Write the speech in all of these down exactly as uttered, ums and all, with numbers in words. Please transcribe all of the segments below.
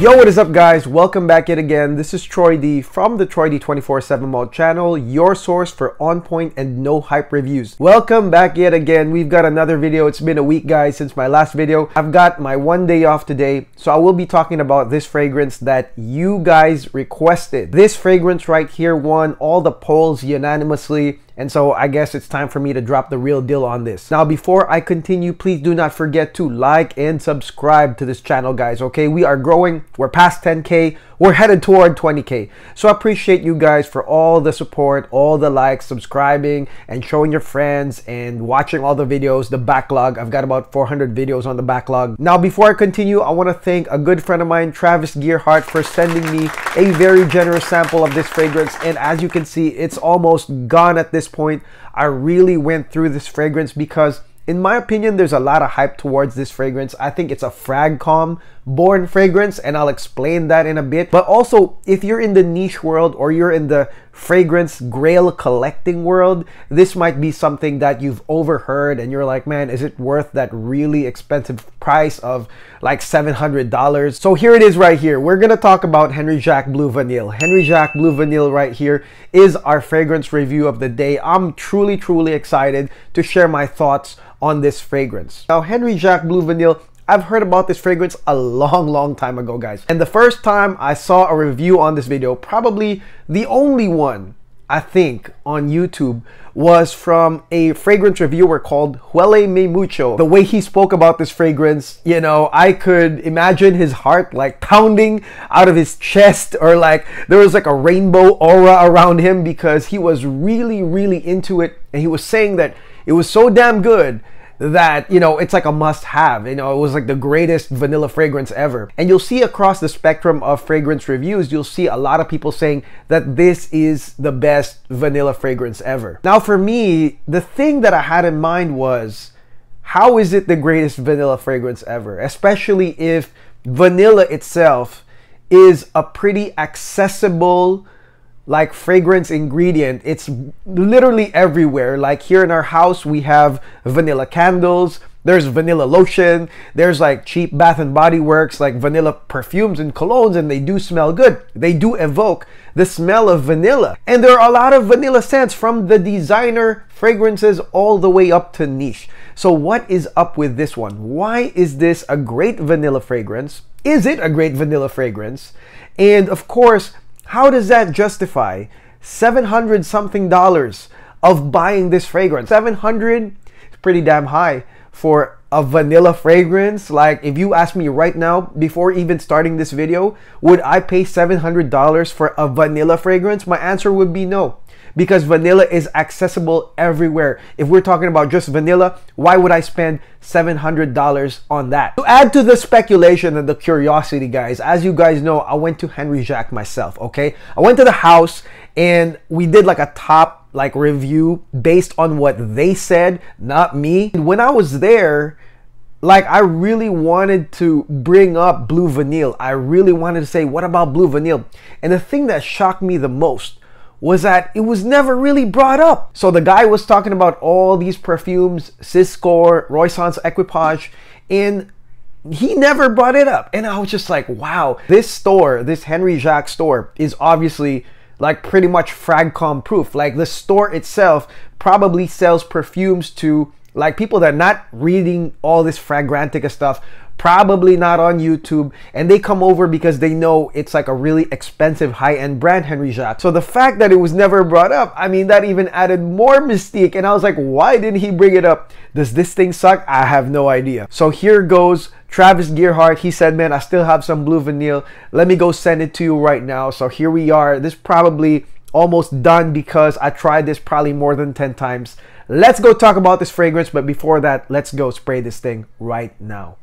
Yo, what is up guys? Welcome back yet again. This is Troy D from the Troy D twenty-four seven Mod channel, your source for on point and no hype reviews. Welcome back yet again. We've got another video. It's been a week guys since my last video. I've got my one day off today, so I will be talking about this fragrance that you guys requested. This fragrance right here won all the polls unanimously. And so I guess it's time for me to drop the real deal on this. Now, before I continue, please do not forget to like and subscribe to this channel, guys, okay? We are growing. We're past ten K. We're headed toward twenty K. So I appreciate you guys for all the support, all the likes, subscribing, and showing your friends and watching all the videos, the backlog. I've got about four hundred videos on the backlog. Now, before I continue, I want to thank a good friend of mine, Travis Gearhart, for sending me a very generous sample of this fragrance. And as you can see, it's almost gone at this point. I really went through this fragrance because in my opinion there's a lot of hype towards this fragrance. I think it's a fragcom born fragrance, and I'll explain that in a bit. But also, if you're in the niche world or you're in the fragrance grail collecting world, this might be something that you've overheard and you're like, man, is it worth that really expensive price of like seven hundred dollars? So here it is right here. We're gonna talk about Henry Jacques Blue Vanille. Henry Jacques Blue Vanille right here is our fragrance review of the day. I'm truly truly excited to share my thoughts on this fragrance. Now, Henry Jacques Blue Vanille, I've heard about this fragrance a long, long time ago, guys. And the first time I saw a review on this video, probably the only one, I think, on YouTube, was from a fragrance reviewer called Huelememucho. The way he spoke about this fragrance, you know, I could imagine his heart like pounding out of his chest, or like there was like a rainbow aura around him, because he was really, really into it. And he was saying that it was so damn good that, you know, it's like a must-have. You know, it was like the greatest vanilla fragrance ever. And you'll see across the spectrum of fragrance reviews, you'll see a lot of people saying that this is the best vanilla fragrance ever. Now for me, the thing that I had in mind was, how is it the greatest vanilla fragrance ever? Especially if vanilla itself is a pretty accessible like fragrance ingredient. It's literally everywhere. Like here in our house, we have vanilla candles, there's vanilla lotion, there's like cheap Bath and Body Works like vanilla perfumes and colognes, and they do smell good. They do evoke the smell of vanilla, and there are a lot of vanilla scents, from the designer fragrances all the way up to niche. So what is up with this one? Why is this a great vanilla fragrance? Is it a great vanilla fragrance? And of course, how does that justify seven hundred something dollars of buying this fragrance? seven hundred dollars is pretty damn high for a vanilla fragrance. Like, if you ask me right now, before even starting this video, would I pay seven hundred dollars for a vanilla fragrance? My answer would be no, because vanilla is accessible everywhere. If we're talking about just vanilla, why would I spend seven hundred dollars on that? To add to the speculation and the curiosity, guys, as you guys know, I went to Henry Jacques myself, okay? I went to the house and we did like a top like review based on what they said, not me. And when I was there, like, I really wanted to bring up Blue Vanille. I really wanted to say, what about Blue Vanille? And the thing that shocked me the most was that it was never really brought up. So the guy was talking about all these perfumes, Cisco, Roy Sans Equipage, and he never brought it up. And I was just like, wow, this store, this Henry Jacques store is obviously like pretty much fragcom proof. Like, the store itself probably sells perfumes to like people that are not reading all this Fragrantica stuff, probably not on YouTube, and they come over because they know it's like a really expensive high-end brand, Henry Jacques. So the fact that it was never brought up, I mean, that even added more mystique. And I was like, why didn't he bring it up? Does this thing suck? I have no idea. So here goes Travis Gearhart. He said, man, I still have some Blue Vanille, let me go send it to you right now. So here we are. This probably almost done, because I tried this probably more than ten times. Let's go talk about this fragrance, but before that, let's go spray this thing right now.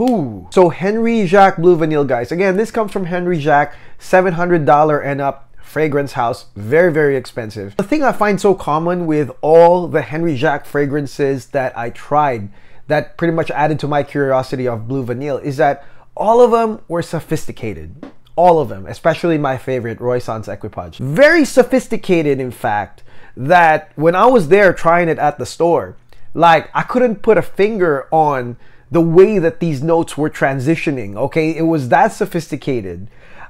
Ooh. So Henry Jacques Blue Vanille, guys, again, this comes from Henry Jacques, seven hundred dollars and up fragrance house, very very expensive. The thing I find so common with all the Henry Jacques fragrances that I tried that pretty much added to my curiosity of Blue Vanille is that all of them were sophisticated. All of them, especially my favorite, Roy Sans Equipage. Very sophisticated, in fact, that when I was there trying it at the store, Like, I couldn't put a finger on the way that these notes were transitioning, okay? It was that sophisticated.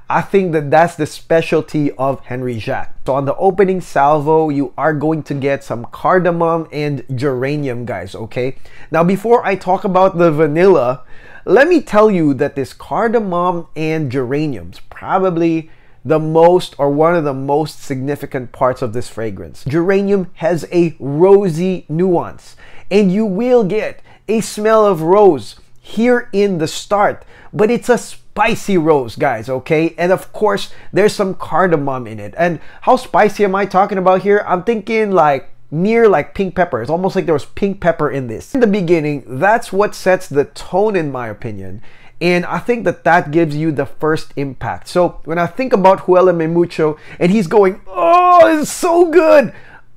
I think that that's the specialty of Henry Jacques. So on the opening salvo, you are going to get some cardamom and geranium, guys, okay? Now, before I talk about the vanilla, let me tell you that this cardamom and geranium's probably the most, or one of the most significant parts of this fragrance. Geranium has a rosy nuance, and you will get a smell of rose here in the start, but it's a spicy rose, guys, okay? And of course, there's some cardamom in it. And how spicy am I talking about here? I'm thinking like near like pink pepper. It's almost like there was pink pepper in this. In the beginning, that's what sets the tone, in my opinion. And I think that that gives you the first impact. So when I think about Huelememucho and he's going, oh, it's so good,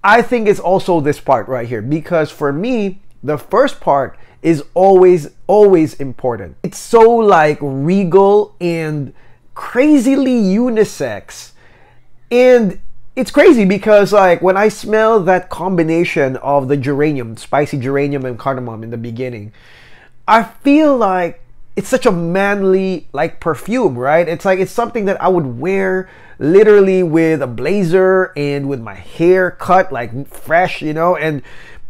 I think it's also this part right here, because for me, the first part is always, always important. It's so like regal and crazily unisex. And it's crazy because like when I smell that combination of the geranium, spicy geranium and cardamom in the beginning, I feel like it's such a manly like perfume, right? It's like it's something that I would wear literally with a blazer and with my hair cut like fresh, you know? And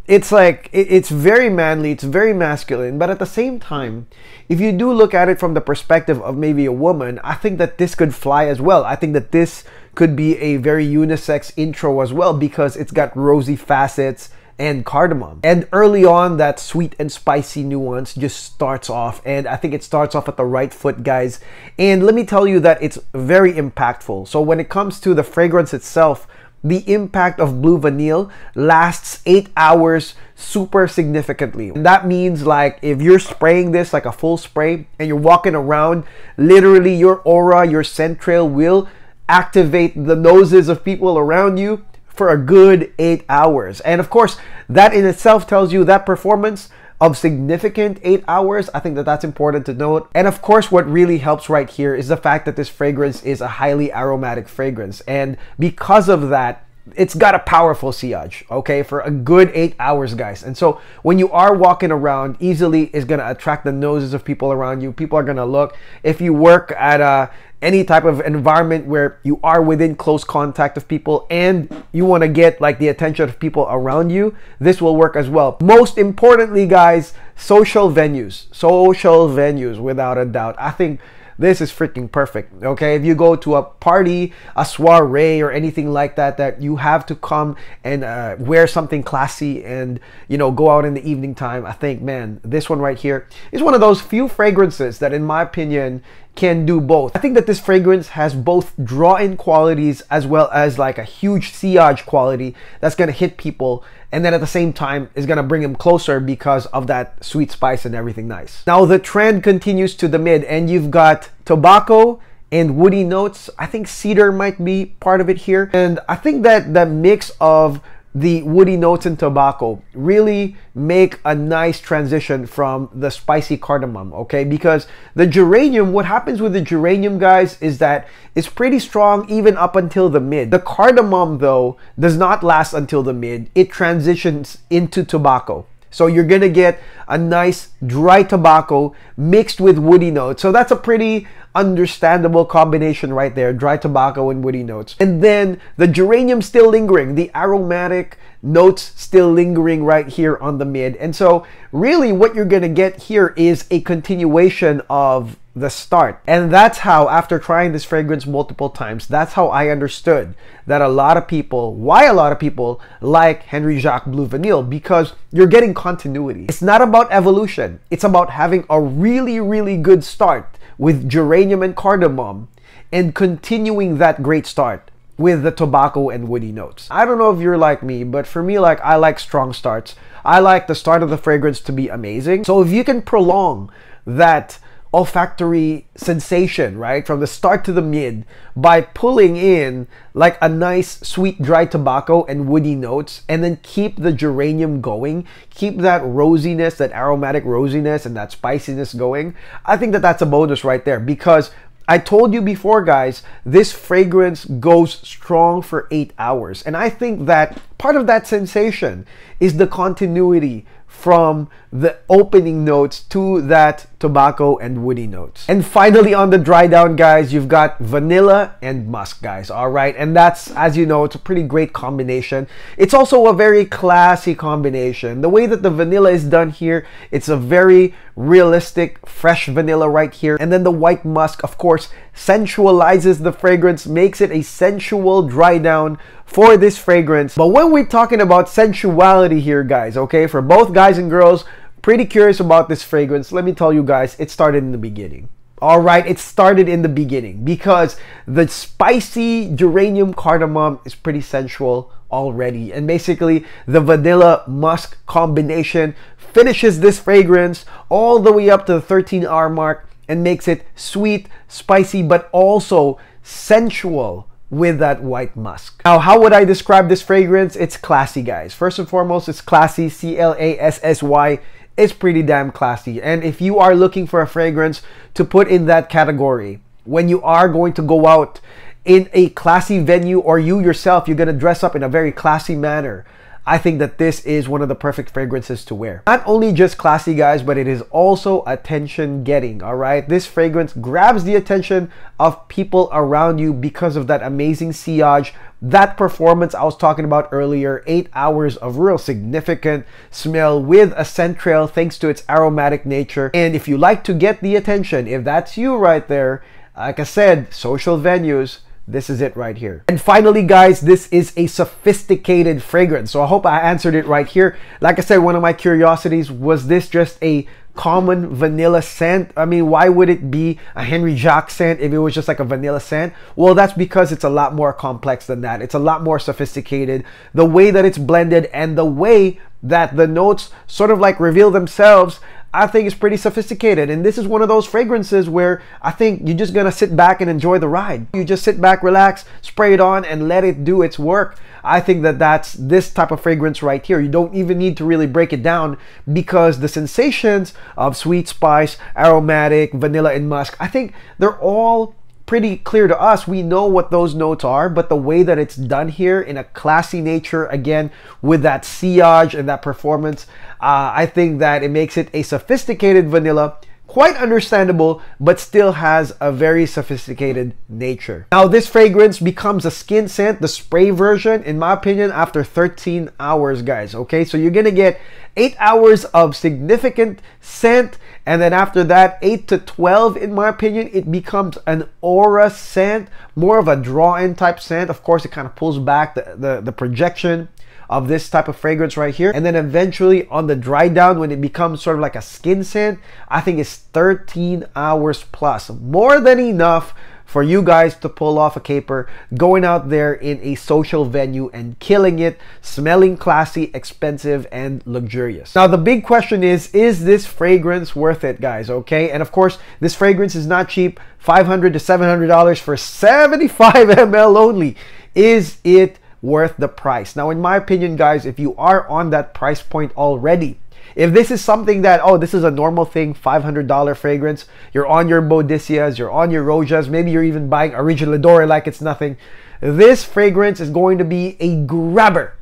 it's like, it's very manly, it's very masculine, but at the same time, if you do look at it from the perspective of maybe a woman, I think that this could fly as well. I think that this could be a very unisex intro as well, because it's got rosy facets and cardamom. And early on, that sweet and spicy nuance just starts off, and I think it starts off at the right foot, guys. And let me tell you that it's very impactful. So when it comes to the fragrance itself, the impact of Blue Vanille lasts eight hours super significantly. And that means like if you're spraying this like a full spray and you're walking around, literally your aura, your scent trail will activate the noses of people around you for a good eight hours. And of course, that in itself tells you that performance of significant eight hours. I think that that's important to note. And of course, what really helps right here is the fact that this fragrance is a highly aromatic fragrance. And because of that, it's got a powerful sillage, okay, for a good eight hours, guys. And so when you are walking around, easily is going to attract the noses of people around you. People are going to look. If you work at a, any type of environment where you are within close contact of people and you want to get like the attention of people around you, this will work as well. Most importantly, guys, social venues. Social venues, without a doubt. I think this is freaking perfect, okay? If you go to a party, a soiree, or anything like that, that you have to come and uh, wear something classy and, you know, go out in the evening time, I think, man, this one right here is one of those few fragrances that, in my opinion, can do both. I think that this fragrance has both draw-in qualities as well as like a huge sillage quality that's gonna hit people, and then at the same time is gonna bring them closer because of that sweet spice and everything nice. Now the trend continues to the mid, and you've got tobacco and woody notes. I think cedar might be part of it here, and I think that the mix of the woody notes and tobacco really make a nice transition from the spicy cardamom, okay? Because the geranium, what happens with the geranium, guys, is that it's pretty strong even up until the mid. The cardamom, though, does not last until the mid. It transitions into tobacco. So you're gonna get a nice dry tobacco mixed with woody notes. So that's a pretty understandable combination right there, dry tobacco and woody notes. And then the geranium still lingering, the aromatic notes still lingering right here on the mid. And so really what you're gonna get here is a continuation of the start. And that's how, after trying this fragrance multiple times, that's how I understood that a lot of people, why a lot of people like Henry Jacques Blue Vanille, because you're getting continuity. It's not about evolution. It's about having a really, really good start with geranium and cardamom and continuing that great start with the tobacco and woody notes. I don't know if you're like me, but for me, like, I like strong starts. I like the start of the fragrance to be amazing. So if you can prolong that olfactory sensation, right, from the start to the mid by pulling in like a nice sweet dry tobacco and woody notes, and then keep the geranium going, keep that rosiness, that aromatic rosiness and that spiciness going, I think that that's a bonus right there, because I told you before, guys, this fragrance goes strong for eight hours. And I think that Part of that sensation is the continuity from the opening notes to that tobacco and woody notes. And finally, on the dry down, guys, you've got vanilla and musk, guys. All right, and that's, as you know, it's a pretty great combination. It's also a very classy combination. The way that the vanilla is done here, it's a very realistic fresh vanilla right here, and then the white musk, of course, sensualizes the fragrance, makes it a sensual dry down for this fragrance. But when we're talking about sensuality here, guys, okay, for both guys and girls, pretty curious about this fragrance, let me tell you guys, it started in the beginning. All right, it started in the beginning because the spicy geranium cardamom is pretty sensual already, and basically the vanilla musk combination finishes this fragrance all the way up to the thirteen hour mark and makes it sweet, spicy, but also sensual with that white musk. Now, how would I describe this fragrance? It's classy, guys. First and foremost, it's classy, C L A S S Y. It's pretty damn classy. And if you are looking for a fragrance to put in that category, when you are going to go out in a classy venue, or you yourself, you're gonna dress up in a very classy manner, I think that this is one of the perfect fragrances to wear. Not only just classy, guys, but it is also attention getting, all right? This fragrance grabs the attention of people around you because of that amazing sillage, that performance I was talking about earlier, eight hours of real significant smell with a scent trail thanks to its aromatic nature. And if you like to get the attention, if that's you right there, like I said, social venues, this is it right here. And finally, guys, this is a sophisticated fragrance. So I hope I answered it right here. Like I said, one of my curiosities, was this just a common vanilla scent? I mean, why would it be a Henry Jacques scent if it was just like a vanilla scent? Well, that's because it's a lot more complex than that. It's a lot more sophisticated. The way that it's blended and the way that the notes sort of like reveal themselves, I think it's pretty sophisticated. And this is one of those fragrances where I think you're just gonna sit back and enjoy the ride. You just sit back, relax, spray it on, and let it do its work. I think that that's this type of fragrance right here. You don't even need to really break it down because the sensations of sweet, spice, aromatic, vanilla, and musk, I think they're all pretty clear to us. We know what those notes are, but the way that it's done here in a classy nature, again, with that sillage and that performance, uh, I think that it makes it a sophisticated vanilla, quite understandable, but still has a very sophisticated nature. Now, this fragrance becomes a skin scent, the spray version, in my opinion, after thirteen hours, guys, okay? So you're gonna get eight hours of significant scent, and then after that, eight to twelve, in my opinion, it becomes an aura scent, more of a draw-in type scent. Of course, it kind of pulls back the, the, the projection of this type of fragrance right here. And then eventually on the dry down, when it becomes sort of like a skin scent, I think it's thirteen hours plus. More than enough for you guys to pull off a caper, going out there in a social venue and killing it, smelling classy, expensive, and luxurious. Now, the big question is, is this fragrance worth it, guys, okay? And of course, this fragrance is not cheap, five hundred to seven hundred dollars for seventy-five milliliters only. Is it worth the price? Now, in my opinion, guys, if you are on that price point already, if this is something that, oh, this is a normal thing, five hundred dollar fragrance, you're on your Boadicias, you're on your Rojas, maybe you're even buying Original Adora like it's nothing, this fragrance is going to be a grabber.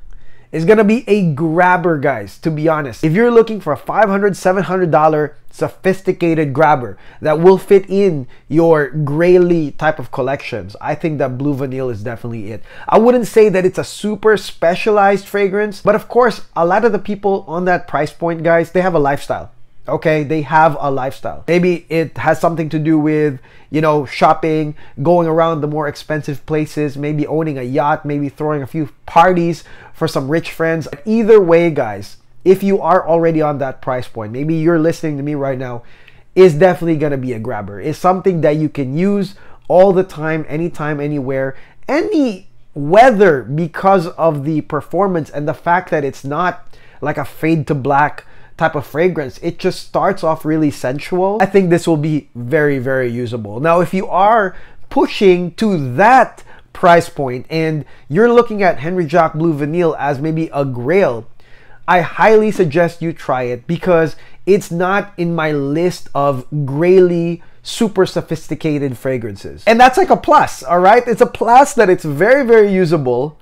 It's gonna be a grabber, guys, to be honest. If you're looking for a five hundred, seven hundred dollar sophisticated grabber that will fit in your Grayley type of collections, I think that Blue Vanille is definitely it. I wouldn't say that it's a super specialized fragrance, but of course, a lot of the people on that price point, guys, they have a lifestyle. Okay, they have a lifestyle. Maybe it has something to do with, you know, shopping, going around the more expensive places, maybe owning a yacht, maybe throwing a few parties for some rich friends. But either way, guys, if you are already on that price point, maybe you're listening to me right now, it's definitely gonna be a grabber. It's something that you can use all the time, anytime, anywhere, any weather, because of the performance and the fact that it's not like a fade to black type of fragrance. It just starts off really sensual. I think this will be very, very usable. Now, if you are pushing to that price point and you're looking at Henry Jacques Blue Vanille as maybe a grail, I highly suggest you try it because it's not in my list of graily, super sophisticated fragrances. And that's like a plus, all right? It's a plus that it's very, very usable.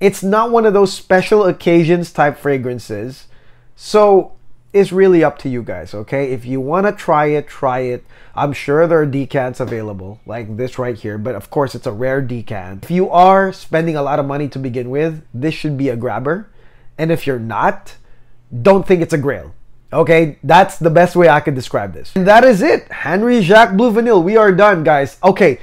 It's not one of those special occasions type fragrances. So it's really up to you guys, okay? If you want to try it, try it. I'm sure there are decants available, like this right here, but of course it's a rare decant. If you are spending a lot of money to begin with, this should be a grabber. And if you're not, don't think it's a grail. Okay, that's the best way I could describe this. And that is it, Henry Jacques Blue Vanille. We are done, guys. Okay,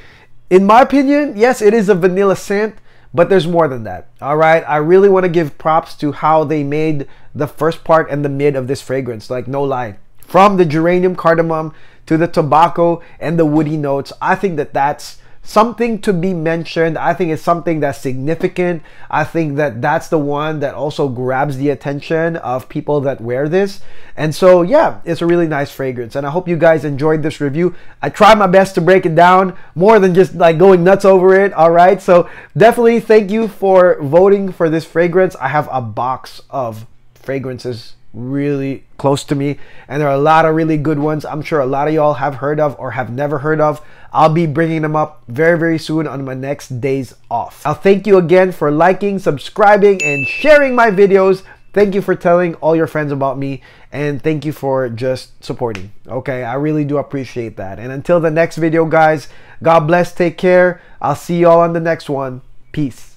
in my opinion, yes, it is a vanilla scent, but there's more than that. All right, I really want to give props to how they made the first part and the mid of this fragrance, like no lie. From the geranium cardamom to the tobacco and the woody notes, I think that that's something to be mentioned. I think it's something that's significant. I think that that's the one that also grabs the attention of people that wear this. And so yeah, it's a really nice fragrance, and I hope you guys enjoyed this review. I tried my best to break it down more than just like going nuts over it. All right, so definitely thank you for voting for this fragrance. I have a box of fragrances really close to me, and there are a lot of really good ones. I'm sure a lot of y'all have heard of or have never heard of. I'll be bringing them up very very soon on my next days off. I'll thank you again for liking, subscribing, and sharing my videos. Thank you for telling all your friends about me, and thank you for just supporting. Okay, I really do appreciate that. And until the next video, guys, God bless, take care. I'll see y'all on the next one. Peace.